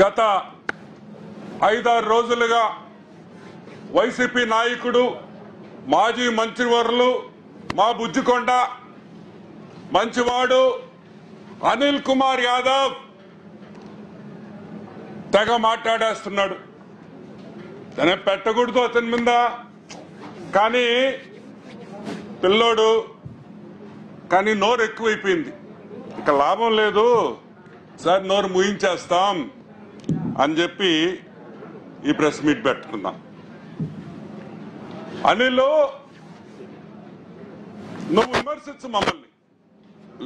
గత 5-6 రోజులుగా వైసీపీ నాయకుడు మాజీ మంత్రివర్లు మా బుజ్జికొండ మంచివాడు అనిల్ కుమార్ యాదవ్ తెగ మాట్లాడేస్తున్నాడు. తనే పెట్టకూడదు అతని మీద, కానీ పిల్లోడు కానీ నోరు ఎక్కువైపోయింది. ఇక లాభం లేదు సార్, నోరు ముయించేస్తాం అని చెప్పి ఈ ప్రెస్ మీట్ పెట్టుకున్నాం. అనిల్, నువ్వు విమర్శించు మమ్మల్ని,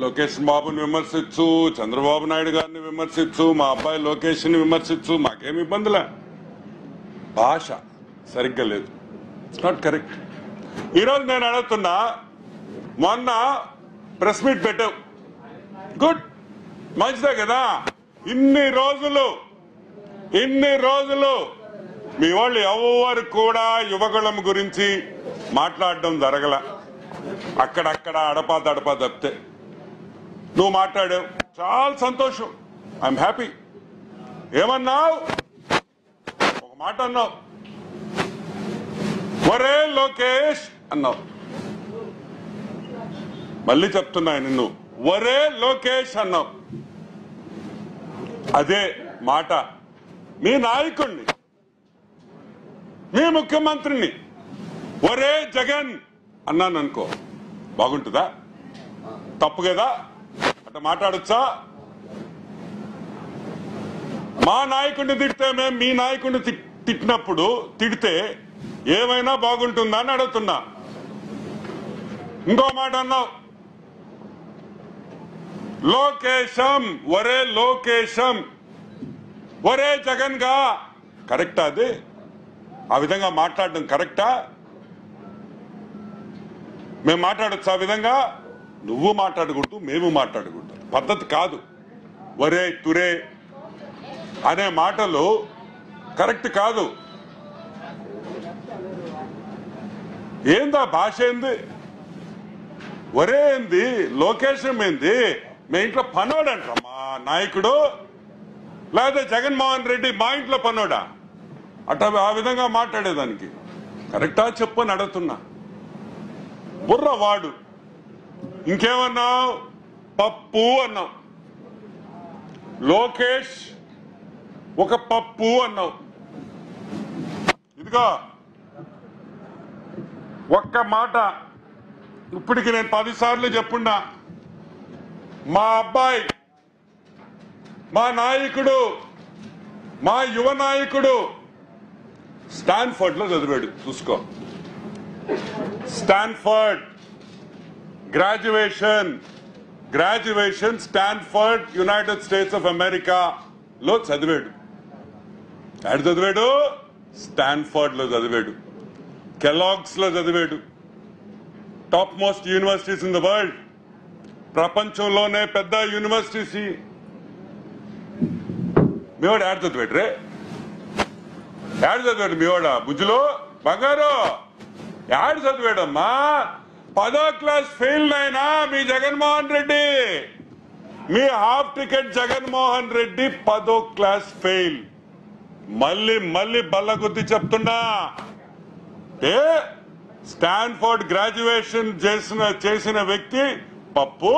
లోకేష్ బాబుని విమర్శించు, చంద్రబాబు నాయుడు గారిని విమర్శించు, మా అబ్బాయి లోకేష్ని విమర్శించు, మాకేమి ఇబ్బందులే. భాష సరిగ్గా లేదు, ఇట్స్ నాట్ కరెక్ట్. ఈరోజు నేను అడుగుతున్నా, మొన్న ప్రెస్ మీట్ పెట్టావు, గుడ్, మంచిదే కదా. ఇన్ని రోజులు మీ వాళ్ళు ఎవరు కూడా యువగళం గురించి మాట్లాడడం జరగల. అక్కడక్కడ అడపా తప్పితే నువ్వు మాట్లాడావు, చాలా సంతోషం, ఐఎమ్ హ్యాపీ. ఏమన్నావు? ఒక మాట అన్నావు, ఒరే లోకేష్ అన్నావు. మళ్ళీ చెప్తున్నాయి నిన్ను, ఒరే లోకేష్ అన్నావు. అదే మాట మీ నాయకుడిని, మీ ముఖ్యమంత్రిని ఒరే జగన్ అన్నాను అనుకో, బాగుంటుందా? తప్పు కదా, అట్లా మాట్లాడొచ్చా? మా నాయకుడిని తిడితే, మేము మీ నాయకుడిని తిడితే ఏమైనా బాగుంటుందా అని అడుగుతున్నా. ఇంకో మాట అన్నావు, లోకేశం ఒరే లోకేశం ఒరే జగన్ గా, కరెక్టా? అది ఆ విధంగా మాట్లాడడం కరెక్టా? మేము మాట్లాడచ్చు ఆ విధంగా? నువ్వు మాట్లాడకూడదు, మేము మాట్లాడకూడదు, పద్ధతి కాదు. ఒరే తురే అనే మాటలు కరెక్ట్ కాదు. ఏందా భాష? ఏంది ఒరే? ఏంది లోకేశం? ఏంది? మీ ఇంట్లో పనోడు అంట మా నాయకుడు, లేదా జగన్మోహన్ రెడ్డి మా ఇంట్లో పనోడా? అట్ట ఆ విధంగా మాట్లాడేదానికి కరెక్టా చెప్పు అని అడుగుతున్నా. బుర్రవాడు. ఇంకేమన్నావు? పప్పు అన్నావు. లోకేష్ ఒక పప్పు అన్నావు. ఇదిగో ఒక్క మాట ఇప్పటికి నేను 10 సార్లు చెప్పున్నా, మా అబ్బాయి, మా నాయకుడు, మా యువ నాయకుడు స్టాన్ఫర్డ్లో చదివాడు. చూసుకో, Stanford graduation Stanford United States of అమెరికాలో చదివాడు. ఎక్కడ చదివాడు? స్టాన్ఫర్డ్లో చదివాడు. కెలాగ్స్లో చదివాడు. Top most universities in the world, ప్రపంచంలోనే పెద్ద యూనివర్సిటీస్. మీవాడు యాడ్ చదివాడు రే, యాడ్ చదివాడు మీవాడ బుజ్జులో బంగారు, యాడ్ చదివాడమ్మా. 10వ క్లాస్ ఫెయిల్ అయినా మీ జగన్మోహన్ రెడ్డి, మీ హాఫ్ టికెట్ జగన్మోహన్ రెడ్డి 10వ క్లాస్ ఫెయిల్. మళ్ళీ బల్ల గుద్ది చెప్తున్నా, స్టాన్ఫర్డ్ గ్రాడ్యుయేషన్ చేసిన వ్యక్తి పప్పు,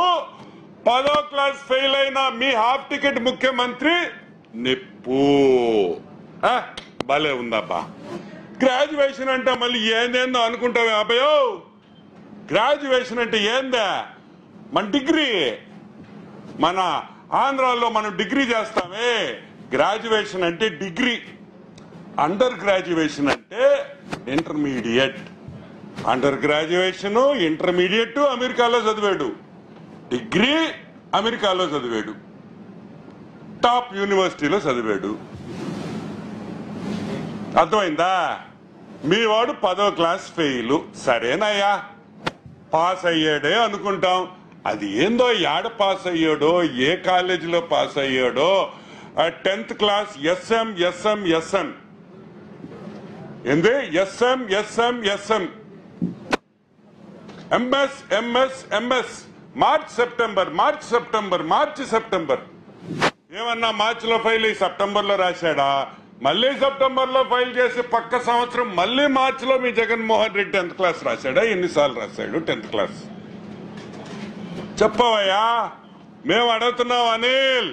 10వ క్లాస్ ఫెయిల్ అయిన మీ హాఫ్ టికెట్ ముఖ్యమంత్రి నిప్పు. భలే ఉందబ్బా. గ్రాడ్యుయేషన్ అంటే మళ్ళీ ఏందేందో అనుకుంటావే అబ్బాయో. గ్రాడ్యుయేషన్ అంటే ఏందా? మన డిగ్రీ, మన ఆంధ్రాలో మనం డిగ్రీ చేస్తామే. గ్రాడ్యుయేషన్ అంటే డిగ్రీ, అండర్ గ్రాడ్యుయేషన్ అంటే ఇంటర్మీడియట్. అండర్ గ్రాడ్యుయేషను ఇంటర్మీడియట్ అమెరికాలో చదివాడు, డిగ్రీ అమెరికాలో చదివాడు, టాప్ యూనివర్సిటీలో చదివాడు. అర్థమైందా? మీ వాడు 10వ క్లాస్ ఫెయిలు. సరేనయ్యా, పాస్ అయ్యాడే అనుకుంటాం. అది ఏందో యాడ పాస్ అయ్యాడో, ఏ కాలేజీలో పాస్ అయ్యాడో. 10వ క్లాస్ ఎస్ఎం ఏంది? ఎస్ఎం ఎంఎస్ మార్చ్ సెప్టెంబర్ ఏమన్నా మార్చిలో ఫైల్ ఈ సెప్టెంబర్లో రాశాడా? మళ్ళీ సెప్టెంబర్లో ఫైల్ చేసి పక్క సంవత్సరం మళ్ళీ మార్చిలో మీ జగన్మోహన్ రెడ్డి 10th క్లాస్ రాశాడా? ఎన్నిసార్లు రాశాడు 10th క్లాస్? చెప్పవయ్యా, మేము అడుగుతున్నాం. అనిల్,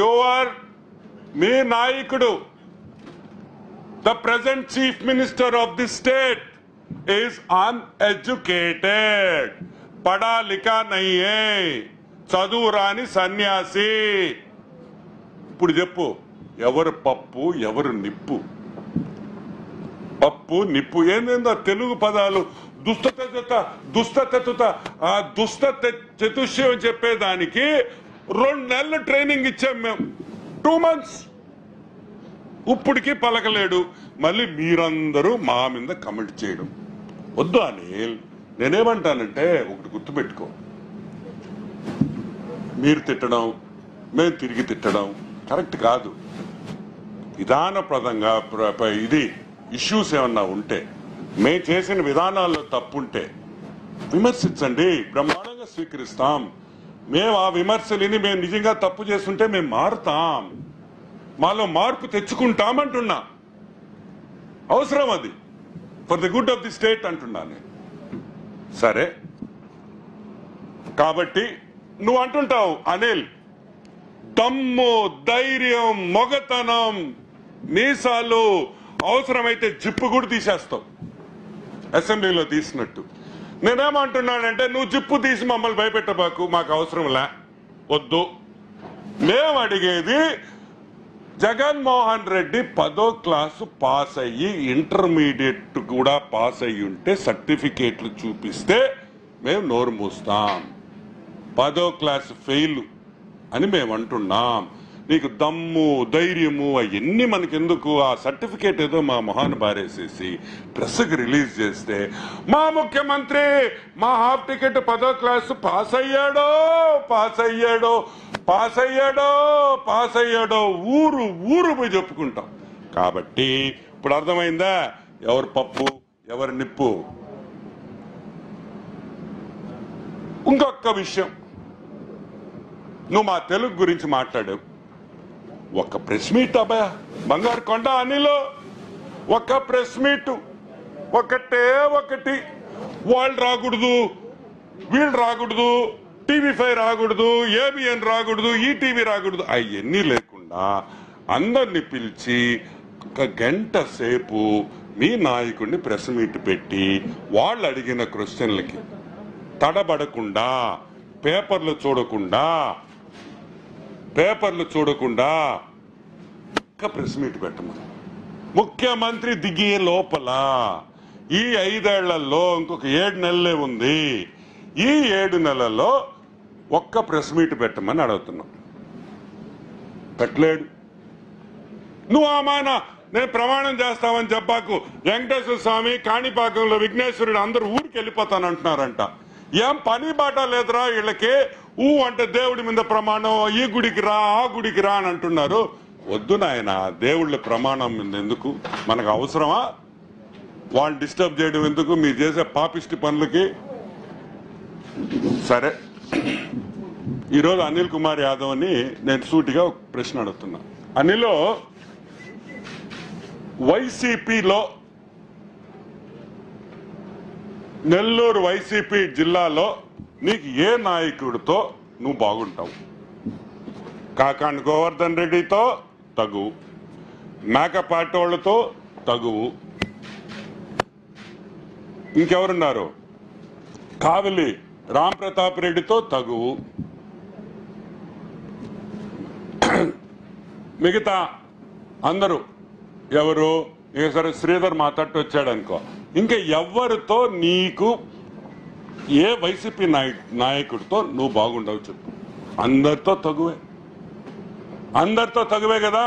యువర్ మీ నాయకుడు, the present chief minister of the state is uneducated, పడా లిఖా నయ్యే, చదువు రాని సన్యాసి. ఇప్పుడు చెప్పు, ఎవరు పప్పు ఎవరు నిప్పు? పప్పు నిప్పు ఏందేందో తెలుగు పదాలు. దుస్తత ఆ దుస్త చతుష్యం చెప్పేదానికి 2 నెలలు ట్రైనింగ్ ఇచ్చాం మేము, 2 months. ఇప్పటికీ పలకలేడు. మళ్ళీ మీరందరూ మా మీద కమెంట్ చేయడం వద్దు అనిల్. నేనేమంటానంటే ఒకటి గుర్తుపెట్టుకో, మీరు తిట్టడం మేము తిరిగి తిట్టడం కరెక్ట్ కాదు. విధానప్రదంగా ఇది ఇష్యూస్ ఏమన్నా ఉంటే, మేము చేసిన విధానాల్లో తప్పుంటే విమర్శించండి, బ్రహ్మాండంగా స్వీకరిస్తాం. మేము ఆ విమర్శలని మేము నిజంగా తప్పు చేస్తుంటే మేము మారుతాం, మాలో మార్పు తెచ్చుకుంటామంటున్నా. అవసరం అది for the good of the state అంటున్నా నేను. సరే, కాబట్టి నువ్వు అంటుంటావు అనిల్, దమ్ము ధైర్యం మొగతనం మీసాలు, అవసరమైతే జిప్పు కూడా తీసేస్తావు అసెంబ్లీలో తీసినట్టు. నేనేమంటున్నానంటే, నువ్వు జిప్పు తీసి మమ్మల్ని భయపెట్టబాకు, మాకు అవసరం లే, వద్దు. మేము అడిగేది, జగన్మోహన్ రెడ్డి 10వ క్లాసు పాస్ అయ్యి ఇంటర్మీడియట్ కూడా పాస్ అయ్యి ఉంటే సర్టిఫికేట్లు చూపిస్తే మేము నోరు మూస్తాం. 10వ క్లాసు ఫెయిల్ అని మేము అంటున్నాం. నీకు దమ్ము ధైర్యము అవన్నీ మనకెందుకు? ఆ సర్టిఫికేట్ ఏదో మా మొహాన్ని బారేసేసి ప్రెస్కి రిలీజ్ చేస్తే, మా ముఖ్యమంత్రి మా హాఫ్ టికెట్ 10వ క్లాసు పాస్ అయ్యాడో ఊరు ఊరు పోయి చెప్పుకుంటాం. కాబట్టి ఇప్పుడు అర్థమైందా ఎవరు పప్పు ఎవరు నిప్పు? ఇంకొక విషయం, నువ్వు మా తెలుగు గురించి మాట్లాడావు. ఒక ప్రెస్ మీట్ అబ్బాయా బంగారు కొండ అనిలో, ఒక ప్రెస్ మీటు, ఒకటి వాళ్ళు రాకూడదు, వీళ్ళు రాకూడదు, TV5 రాకూడదు, ABN రాకూడదు, ETV రాకూడదు, అవన్నీ లేకుండా అందరిని పిలిచి 1 గంట సేపు మీ నాయకుడిని ప్రెస్ మీట్ పెట్టి వాళ్ళు అడిగిన క్వశ్చన్లకి తడబడకుండా, పేపర్లు చూడకుండా ఒక్క ప్రెస్ మీట్ పెట్టమని. ముఖ్యమంత్రి దిగే లోపల ఈ 5 ఏళ్లలో ఇంకొక 7 నెలలే ఉంది. ఈ 7 నెలల్లో ఒక్క ప్రెస్ మీట్ పెట్టమని అడుగుతున్నాం, పెట్టలేడు. నువ్వు ఆమాయన నేను ప్రమాణం చేస్తామని చెప్పాకు, వెంకటేశ్వర స్వామి కాణిపాకంలో విఘ్నేశ్వరుడు అందరు ఊరికి వెళ్ళిపోతానంటున్నారంట. ఏం పని బాట లేదురా వీళ్ళకి? ఊ అంటే దేవుడి మీద ప్రమాణం, ఈ గుడికి రా ఆ గుడికి రా అని అంటున్నారు. వద్దు నాయన, దేవుళ్ళ ప్రమాణం మీద ఎందుకు? మనకు అవసరమా? వాళ్ళు డిస్టర్బ్ చేయడం ఎందుకు మీరు చేసే పాపిష్టి పనులకి? సరే, ఈరోజు అనిల్ కుమార్ యాదవ్ అని నేను సూటిగా ఒక ప్రశ్న అడుగుతున్నా. అనిల్, వైసీపీలో నెల్లూరు YCP జిల్లాలో నీకు ఏ నాయకుడితో నువ్వు బాగుంటావు? కాకాని గోవర్ధన్ రెడ్డితో తగువు, మేకపాటి వాళ్ళతో తగువు, ఇంకెవరున్నారు, కావిలి రామ్ ప్రతాప్ రెడ్డితో తగువు, మిగతా అందరూ ఎవరు? సరే, శ్రీధర్ మాట్లాడుతూ వచ్చాడు అనుకో. ఇంకా ఎవరితో నీకు, ఏ వైసీపీ నాయకుడితో నువ్వు బాగుండవు చెప్పు? అందరితో తగువే కదా.